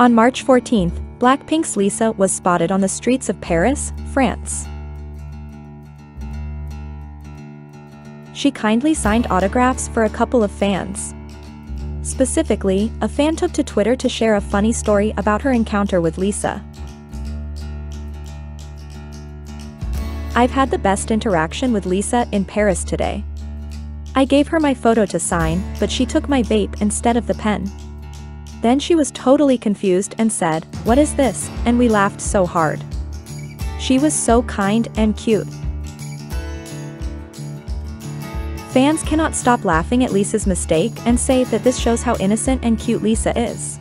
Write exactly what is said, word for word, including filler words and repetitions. On March fourteenth, BLACKPINK's Lisa was spotted on the streets of Paris, France. She kindly signed autographs for a couple of fans. Specifically, a fan took to Twitter to share a funny story about her encounter with Lisa. "I've had the best interaction with Lisa in Paris today. I gave her my photo to sign, but she took my vape instead of the pen. Then she was totally confused and said, 'What is this?' and we laughed so hard. She was so kind and cute." Fans cannot stop laughing at Lisa's mistake and say that this shows how innocent and cute Lisa is.